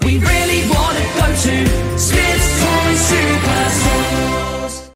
We really wanna go to Smith's Toy Super.